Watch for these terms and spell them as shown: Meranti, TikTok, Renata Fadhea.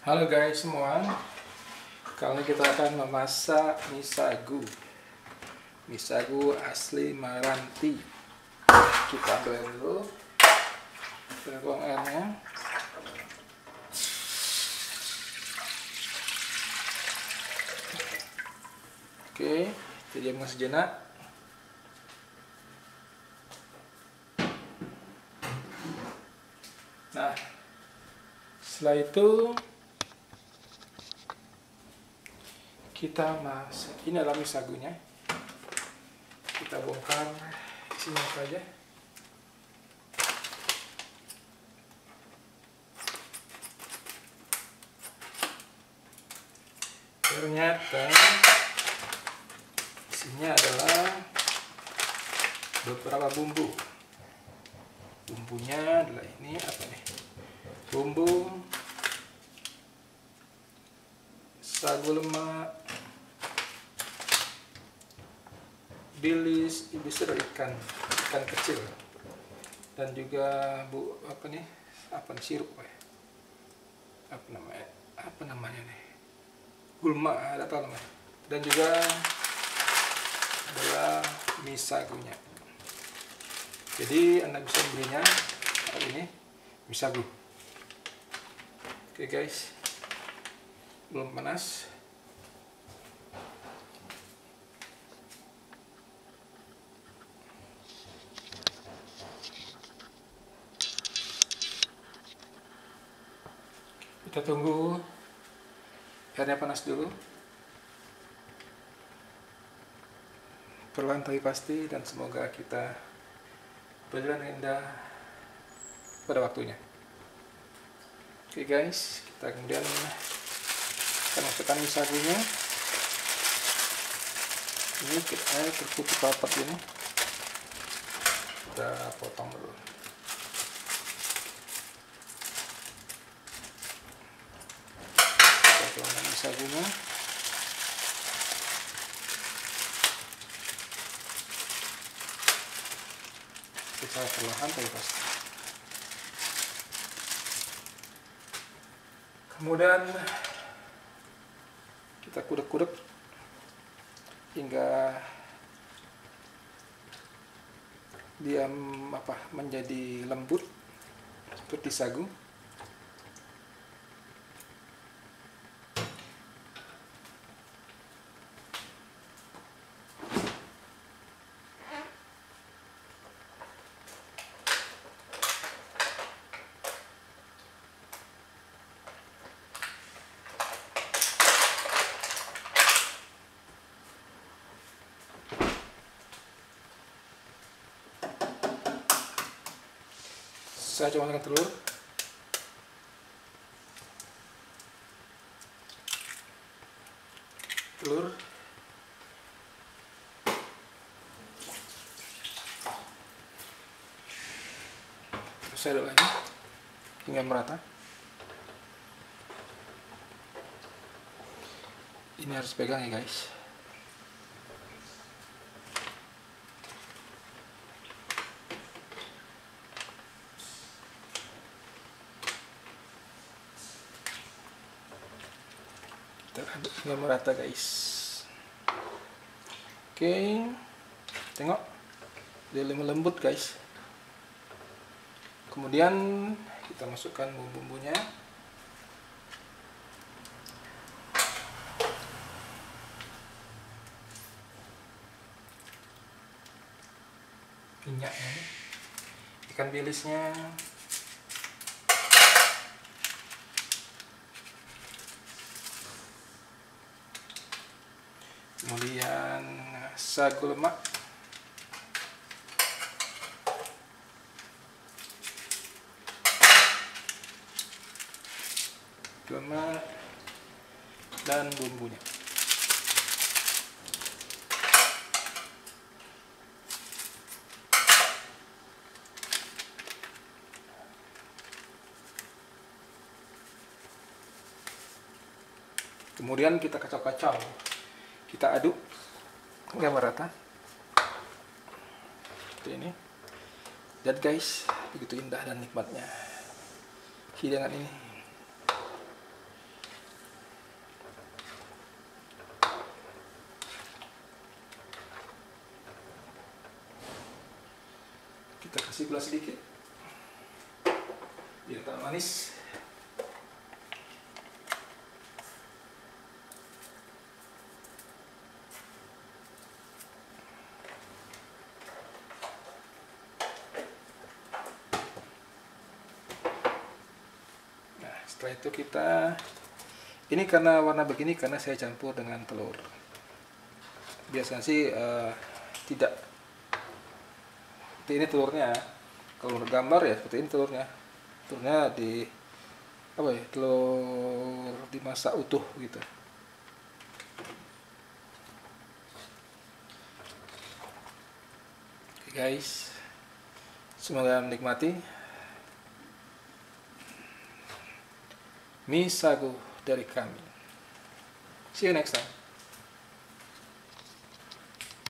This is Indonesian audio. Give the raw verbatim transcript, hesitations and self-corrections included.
Halo guys semua, kali ini kita akan memasak mie sagu. Mie sagu asli Meranti. Kita blend dulu bawang merahnya. Oke, kita diamkan sejenak. Nah, setelah itu kita masak. Ini adalah mie sagunya. Kita bongkar isinya apa aja. Ternyata isinya adalah beberapa bumbu. Bumbunya adalah ini apa nih? Bumbu sagu lemak, bilis, ibis itu ikan, ikan kecil, dan juga bu apa nih, apa nih, sirup, ya? apa namanya, apa namanya nih, gulma, ada apa namanya, dan juga adalah mie sagunya. Jadi anda bisa belinya hari ini mie sagu. Oke guys, belum panas. Kita tunggu airnya panas dulu, perlahan tapi pasti, dan semoga kita berjalan indah pada waktunya. Oke guys, kita kemudian akan masukkan mie sagunya. Ini kita tertutup rapat, ini kita potong dulu. Sagunya kita perlahan tapi pasti. Kemudian kita kudak-kudak hingga dia apa menjadi lembut seperti sagu. Saya coba masukkan telur. Telur. Terus saya aduk lagi hingga merata. Ini harus pegang ya guys. Aduk hingga merata guys. Oke, tengok dia lembut guys. Kemudian kita masukkan bumbu-bumbunya. Minyaknya, ikan bilisnya, kemudian sagu lemak, lemak dan bumbunya. Kemudian kita kacau-kacau. Kita aduk hingga merata seperti ini. Dan guys, begitu indah dan nikmatnya hidangan ini. kasih gula sedikit biar tak manis. Nah, setelah itu kita, ini karena warna begini karena saya campur dengan telur. Biasanya sih uh, tidak. Ini telurnya, kalau gambar ya seperti ini telurnya. Telurnya di apa ya? Telur dimasak utuh gitu. Oke guys, semoga menikmati mie sagu dari kami. See you next time.